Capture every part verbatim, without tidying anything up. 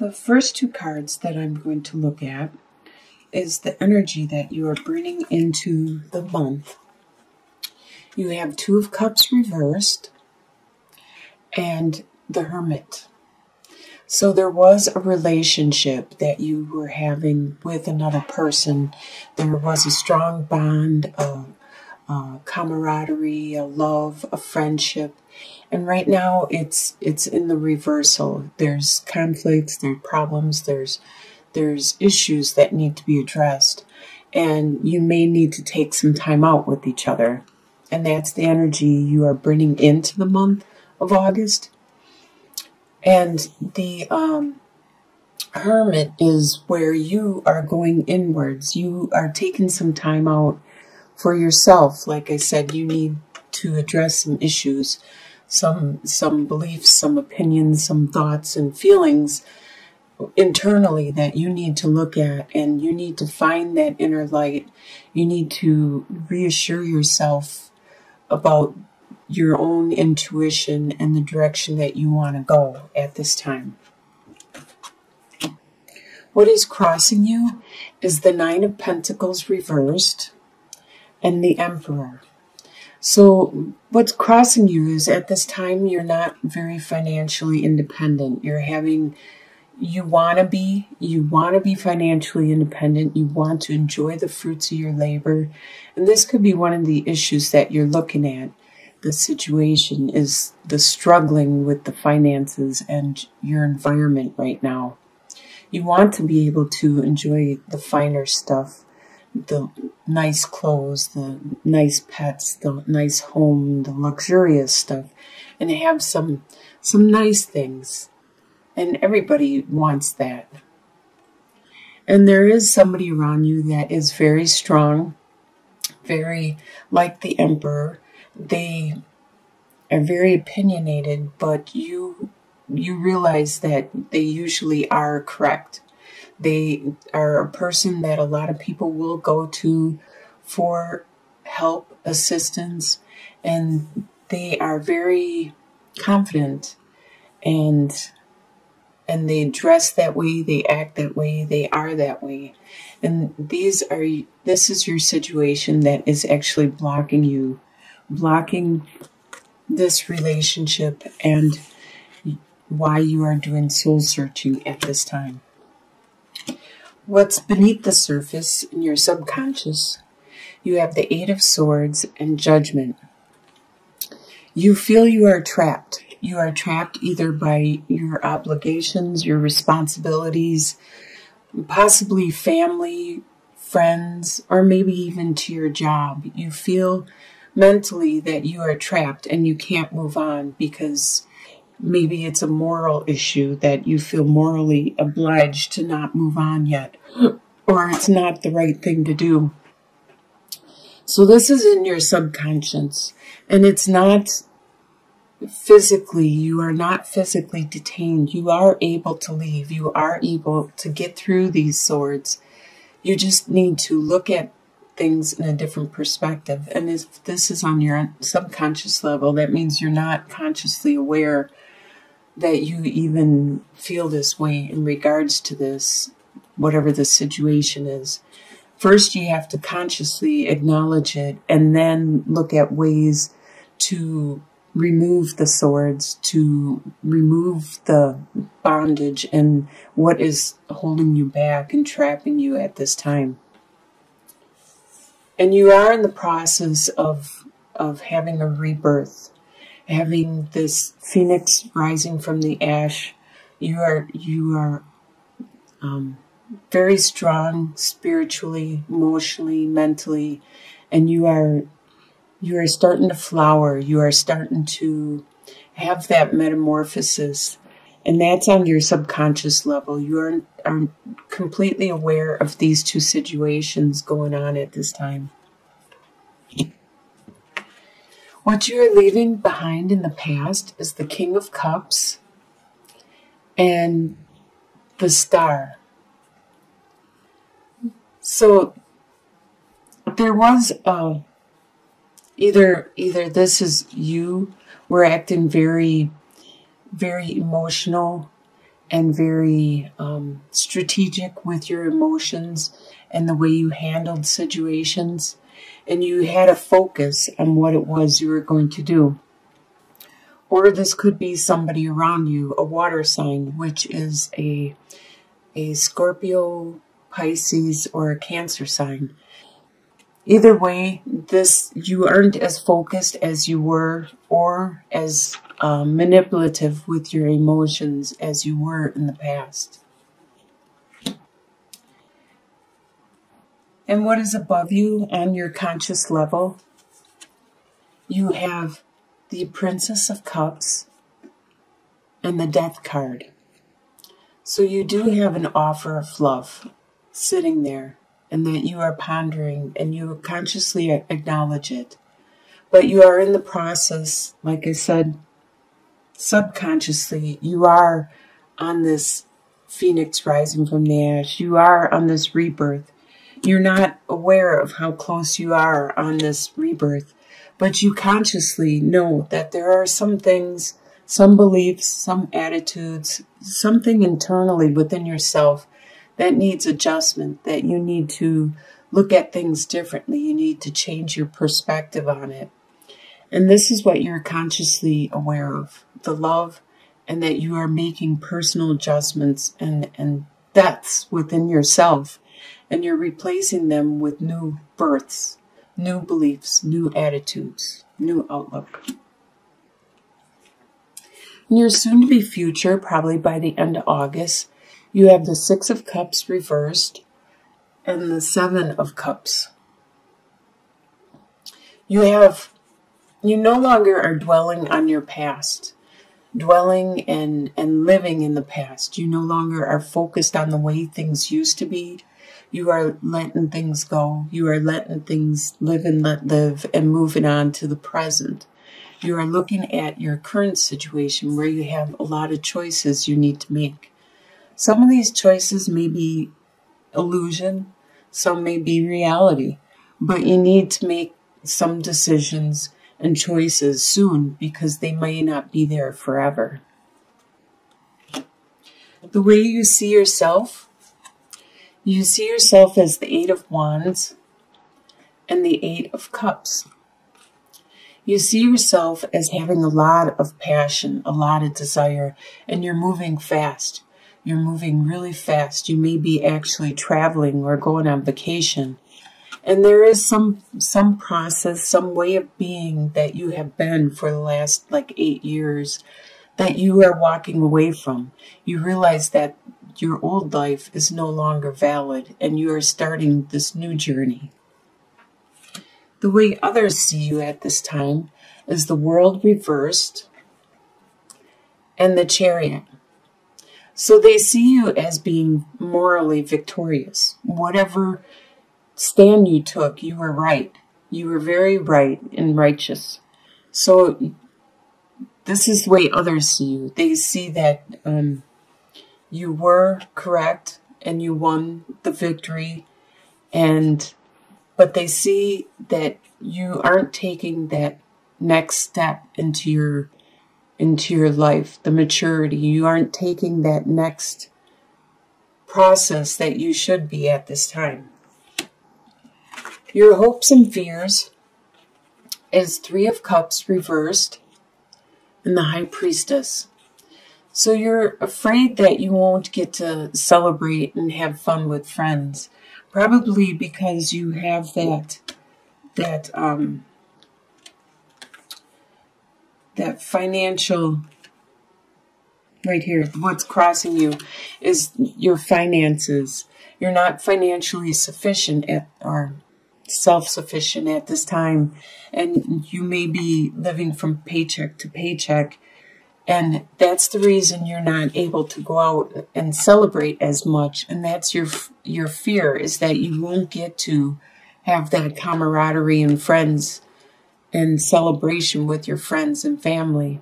The first two cards that I'm going to look at is the energy that you are bringing into the month. You have Two of Cups reversed and the Hermit. So there was a relationship that you were having with another person. There was a strong bond of uh, camaraderie, a love, a friendship. And right now it's it's in the reversal. There's conflicts, there's problems, there's there's issues that need to be addressed. And you may need to take some time out with each other. And that's the energy you are bringing into the month of August. And the um, Hermit is where you are going inwards. You are taking some time out for yourself. Like I said, you need to address some issues, some, some beliefs, some opinions, some thoughts and feelings internally that you need to look at, and you need to find that inner light. You need to reassure yourself about your own intuition and the direction that you want to go at this time. What is crossing you is the Nine of Pentacles reversed and the Emperor. So what's crossing you is at this time you're not very financially independent. You're having You want to be, you want to be financially independent. You want to enjoy the fruits of your labor. And this could be one of the issues that you're looking at. The situation is the struggling with the finances and your environment right now. You want to be able to enjoy the finer stuff, the nice clothes, the nice pets, the nice home, the luxurious stuff, and have some, some nice things. And everybody wants that. And there is somebody around you that is very strong, very like the Emperor. They are very opinionated, but you you realize that they usually are correct. They are a person that a lot of people will go to for help, assistance, and they are very confident and And they dress that way, they act that way, they are that way. And these are, this is your situation that is actually blocking you, blocking this relationship and why you are doing soul searching at this time. What's beneath the surface in your subconscious? You have the Eight of Swords and Judgment. You feel you are trapped. You are trapped either by your obligations, your responsibilities, possibly family, friends, or maybe even to your job. You feel mentally that you are trapped and you can't move on because maybe it's a moral issue that you feel morally obliged to not move on yet, or it's not the right thing to do. So this is in your subconscious, and it's not physically, you are not physically detained. You are able to leave. You are able to get through these swords. You just need to look at things in a different perspective. And if this is on your subconscious level, that means you're not consciously aware that you even feel this way in regards to this, whatever the situation is. First, you have to consciously acknowledge it and then look at ways to remove the swords, to remove the bondage and what is holding you back and trapping you at this time. And you are in the process of, of having a rebirth, having this phoenix rising from the ash. You are, you are um, very strong spiritually, emotionally, mentally, and you are You are starting to flower. You are starting to have that metamorphosis. And that's on your subconscious level. You are, are completely aware of these two situations going on at this time. What you are leaving behind in the past is the King of Cups and the Star. So there was a... Either either this is you were acting very, very emotional and very um, strategic with your emotions and the way you handled situations. And you had a focus on what it was you were going to do. Or this could be somebody around you, a water sign, which is a, a Scorpio, Pisces, or a Cancer sign. Either way, this you aren't as focused as you were, or as uh, manipulative with your emotions as you were in the past. And what is above you on your conscious level? You have the Princess of Cups and the Death card. So you do have an offer of love sitting there, and that you are pondering and you consciously acknowledge it. But you are in the process, like I said, subconsciously, you are on this phoenix rising from the ash. You are on this rebirth. You're not aware of how close you are on this rebirth, but you consciously know that there are some things, some beliefs, some attitudes, something internally within yourself that needs adjustment, that you need to look at things differently. You need to change your perspective on it. And this is what you're consciously aware of, the love, and that you are making personal adjustments and, and deaths within yourself. And you're replacing them with new births, new beliefs, new attitudes, new outlook. In your soon-to-be future, probably by the end of August, you have the Six of Cups reversed and the Seven of Cups. You have, you no longer are dwelling on your past, dwelling and, and living in the past. You no longer are focused on the way things used to be. You are letting things go. You are letting things live and let live and moving on to the present. You are looking at your current situation where you have a lot of choices you need to make. Some of these choices may be illusion, some may be reality, but you need to make some decisions and choices soon because they may not be there forever. The way you see yourself, you see yourself as the Eight of Wands and the Eight of Cups. You see yourself as having a lot of passion, a lot of desire, and you're moving fast. You're moving really fast. You may be actually traveling or going on vacation. And there is some some process, some way of being that you have been for the last like eight years that you are walking away from. You realize that your old life is no longer valid and you are starting this new journey. The way others see you at this time is the World reversed and the Chariot. So they see you as being morally victorious. Whatever stand you took, you were right. You were very right and righteous. So this is the way others see you. They see that um, you were correct and you won the victory. And but they see that you aren't taking that next step into your into your life, the maturity. You aren't taking that next process that you should be at this time. Your hopes and fears is Three of Cups reversed and the High Priestess. So you're afraid that you won't get to celebrate and have fun with friends, probably because you have that, that, um, that financial, right here, what's crossing you is your finances. You're not financially sufficient at, or self-sufficient at this time. And you may be living from paycheck to paycheck. And that's the reason you're not able to go out and celebrate as much. And that's your, your fear, is that you won't get to have that camaraderie and friends and celebration with your friends and family.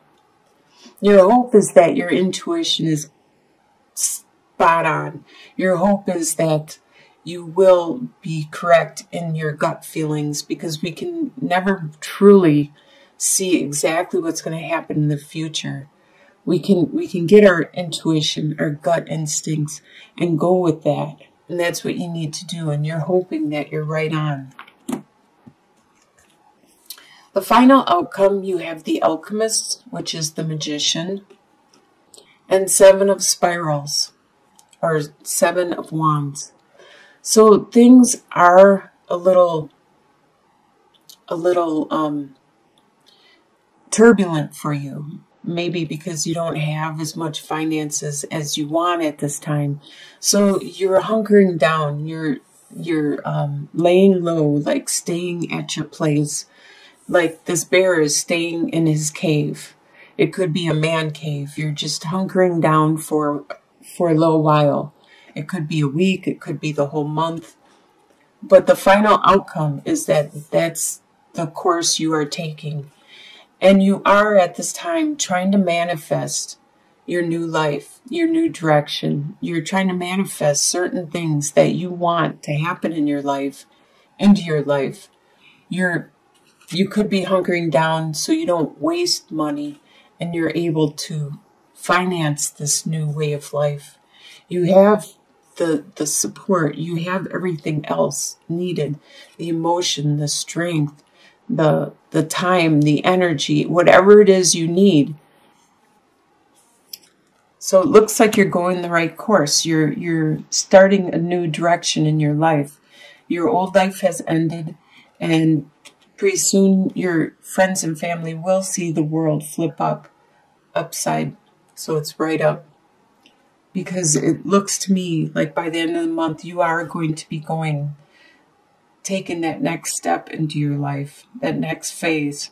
Your hope is that your intuition is spot on. Your hope is that you will be correct in your gut feelings, because we can never truly see exactly what's going to happen in the future. we can we can get our intuition, our gut instincts, and go with that. And that's what you need to do, and you're hoping that you're right on. The final outcome, you have the Alchemist, which is the Magician, and Seven of Spirals, or Seven of Wands. So things are a little, a little um, turbulent for you, maybe because you don't have as much finances as you want at this time. So you're hunkering down, you're, you're um, laying low, like staying at your place. Like this bear is staying in his cave. It could be a man cave. You're just hunkering down for for a little while. It could be a week. It could be the whole month. But the final outcome is that that's the course you are taking. And you are at this time trying to manifest your new life, your new direction. You're trying to manifest certain things that you want to happen in your life, into your life. You're You could be hunkering down so you don't waste money and you're able to finance this new way of life. You have the, the support. You have everything else needed. The emotion, the strength, the, the time, the energy, whatever it is you need. So it looks like you're going the right course. You're, you're starting a new direction in your life. Your old life has ended, and pretty soon your friends and family will see the world flip up, upside, so it's right up. Because it looks to me like by the end of the month you are going to be going, taking that next step into your life, that next phase.